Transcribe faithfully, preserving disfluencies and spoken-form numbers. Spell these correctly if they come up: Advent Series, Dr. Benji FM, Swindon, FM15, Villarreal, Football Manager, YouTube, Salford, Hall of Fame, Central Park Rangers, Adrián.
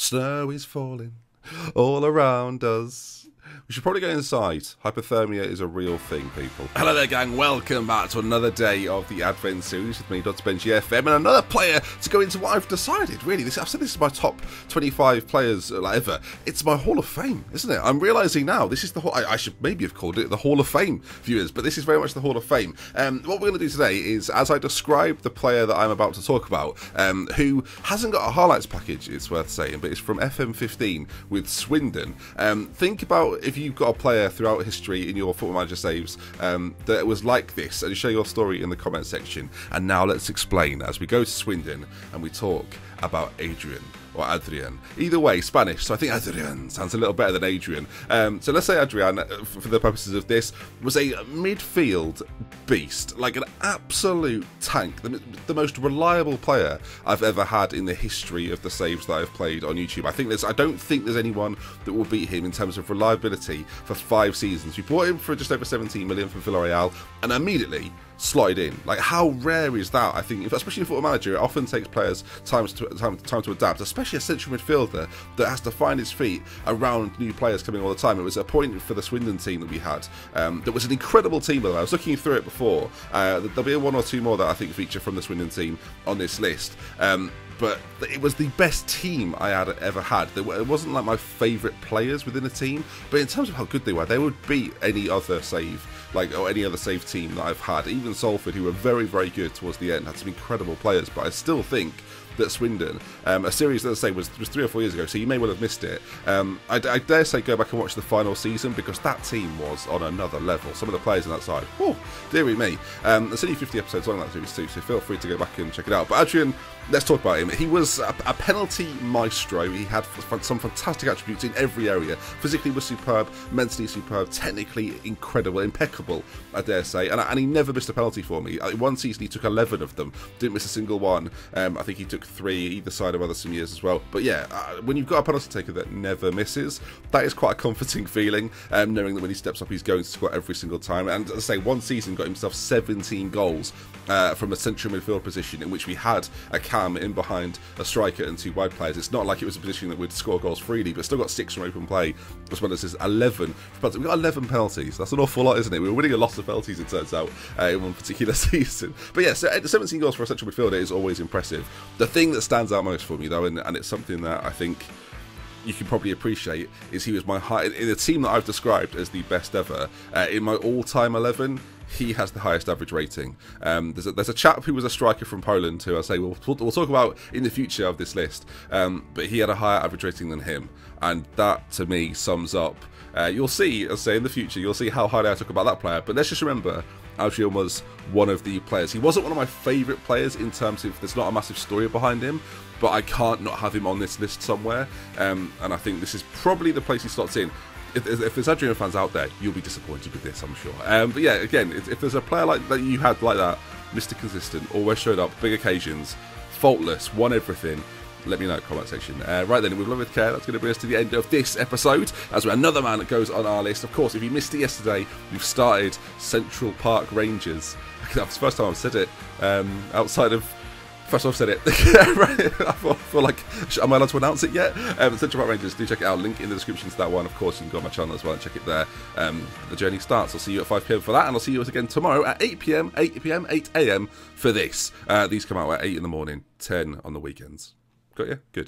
Snow is falling all around us. We should probably go inside. Hypothermia is a real thing, people. Hello there, gang. Welcome back to another day of the Advent Series with me, Doctor Benji F M, and another player to go into what I've decided, really. This, I've said this is my top twenty-five players ever. It's my Hall of Fame, isn't it? I'm realising now this is the Hall... I, I should maybe have called it the Hall of Fame, viewers, but this is very much the Hall of Fame. Um, what we're going to do today is, as I describe the player that I'm about to talk about, um, who hasn't got a highlights package, it's worth saying, but it's from F M fifteen with Swindon. Um, think about if you've got a player throughout history in your Football Manager saves um, that was like this, and share your story in the comment section. And now let's explain as we go to Swindon and we talk about Adrián or Adrián. Either way, Spanish, so I think Adrián sounds a little better than Adrián. Um, so let's say Adrián, for the purposes of this, was a midfield beast, like an absolute tank, the, the most reliable player I've ever had in the history of the saves that I've played on YouTube. I think there's, I don't think there's anyone that will beat him in terms of reliability for five seasons. We bought him for just over seventeen million from Villarreal, and immediately slotted in. Like, how rare is that? I think, especially in Football Manager, it often takes players time to, time, time to adapt, especially a central midfielder that has to find his feet around new players coming all the time. It was a point for the Swindon team that we had. Um, that was an incredible team, by the way. I was looking through it before. Uh, there'll be one or two more that I think feature from the Swindon team on this list. Um, but it was the best team I had ever had. It wasn't like my favourite players within a team, but in terms of how good they were, they would beat any other save, like, or any other save team that I've had. Even Salford, who were very, very good towards the end, had some incredible players, but I still think that Swindon, um, a series that I say was, was three or four years ago, so you may well have missed it. Um, I, I dare say go back and watch the final season, because that team was on another level. Some of the players on that side, oh, dearie me. Um, there's only fifty episodes long that series too, so feel free to go back and check it out. But Adrián, let's talk about him. He was a, a penalty maestro. He had some fantastic attributes in every area. Physically was superb, mentally superb, technically incredible, impeccable, I dare say. And, and he never missed a penalty for me. One season he took eleven of them, didn't miss a single one. Um, I think he took three either side of other some years as well. But yeah, uh, when you've got a penalty taker that never misses, that is quite a comforting feeling, um, knowing that when he steps up he's going to score every single time. And as I say, one season got himself seventeen goals uh, from a central midfield position in which we had a cam in behind a striker and two wide players. It's not like it was a position that would score goals freely, but still got six from open play, as well as his eleven. We've got eleven penalties. That's an awful lot, isn't it? We were winning a lot of penalties, it turns out, uh, in one particular season. But yeah, so seventeen goals for a central midfielder is always impressive. The thing thing that stands out most for me, though, and, and it's something that I think you can probably appreciate, is he was my high in the team that I've described as the best ever. Uh, in my all-time eleven, he has the highest average rating. Um, there's, a, there's a chap who was a striker from Poland who I say we'll, we'll talk about in the future of this list, um, but he had a higher average rating than him, and that to me sums up. Uh, you'll see, as I say, in the future, you'll see how highly I talk about that player. But let's just remember, Adrián was one of the players. He wasn't one of my favourite players in terms of there's not a massive story behind him, but I can't not have him on this list somewhere. Um, and I think this is probably the place he slots in. If, if there's Adrián fans out there, you'll be disappointed with this, I'm sure. Um, but yeah, again, if, if there's a player like that you had like that, Mister Consistent, always showed up, big occasions, faultless, won everything, let me know in the comment section. Uh, right then, with love with care, that's going to bring us to the end of this episode, as we're another man that goes on our list. Of course, if you missed it yesterday, we've started Central Park Rangers. That's the first time I've said it. Um, outside of... First I've said it. I feel like, am I allowed to announce it yet? Um, Central Park Rangers, do check it out. Link in the description to that one. Of course, you can go on my channel as well and check it there. Um, the journey starts. I'll see you at five p m for that, and I'll see you again tomorrow at eight p m, eight p m, eight a m for this. Uh, these come out at eight in the morning, ten on the weekends. Got you? Good.